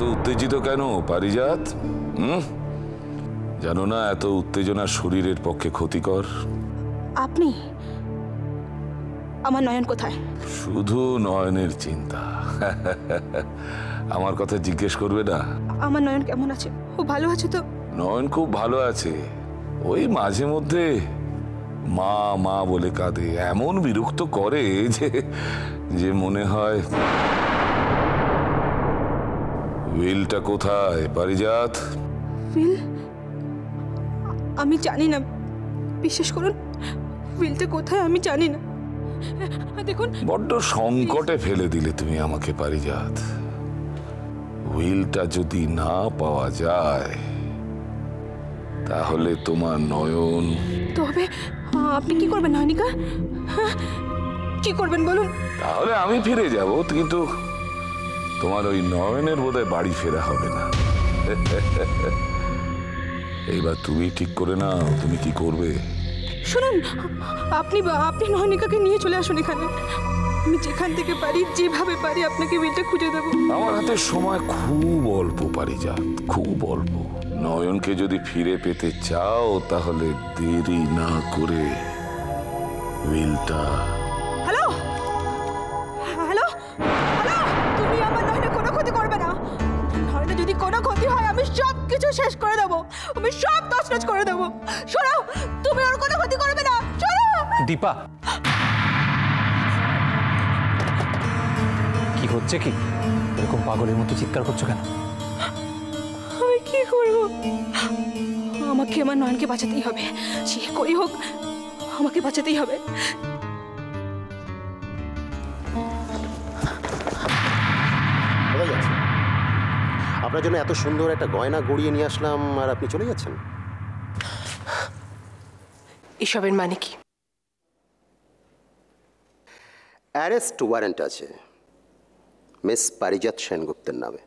এত উত্তেজিত কেন পারিজাত? জানো না এত উত্তেজনা শরীরের পক্ষে ক্ষতিকর। আপনি আমার নয়ন কোথায়? শুধু নয়নের চিন্তা। আমার কথা জিজ্ঞেস করবে না? আমার নয়ন কেমন আছে? ও ভালো আছে তো? নয়ন খুব ভালো আছে। ওই মাঝে মধ্যে মা মা বলে কাঁদে, এমন বিরক্ত করে যে যে মনে হয়। উইলটা কোথায় পারিজাত? উইল আমি জানি না, বিশ্বাস করুন উইলটা কোথায় আমি জানি না। দেখুন বড্ড সংকটে ফেলে দিলে তুমি আমাকে পারিজাত। উইলটা যদি না পাওয়া যায় তাহলে তোমার নয়ন। তবে আপনি কি করবেন নয়নিকা? কি করবেন বলুন? তাহলে আমি ফিরে যাব, কিন্তু তোমার ওই নয়নের বোধহয় বাড়ি ফেরা হবে না। এইবার তুমি ঠিক করে নাও তুমি কি করবে। শুনুন আপনি আপনি নয়নিকাকে নিয়ে চলে আসুন এখানে, আমি যেখান থেকে পারি যেভাবে পারি আপনাকে উইলটা খুঁজে দেব। আমার হাতে সময় খুব অল্প পারিজাত, খুব অল্প। নয়নকে যদি ফিরে পেতে চাও তাহলে দেরি না করে উইলটা। হ্যালো হ্যালো হ্যালো, তুমি আমার নয়নের কোনো ক্ষতি করবে না। নয়নের যদি কোনো ক্ষতি হয় আমি সব কিছু শেষ করে দেবো, আমি সব তছনছ করে দেবো। শোনো তুমি ওর কোনো ক্ষতি করবে না। শোনো দীপা, কি হচ্ছে কি? এরকম পাগলের মতো চিৎকার করছো কেন? আমাকে আমার নয়নকে বাঁচাতেই হবে, সে করেই হোক আমাকে বাঁচাতেই হবে। আপনার জন্য এত সুন্দর একটা গয়না গড়িয়ে নিয়ে আসলাম আর আপনি চলে যাচ্ছেন। এসবের মানে কি? অ্যারেস্ট ওয়ারেন্ট আছে মিস পারিজাত সেনগুপ্তের নামে।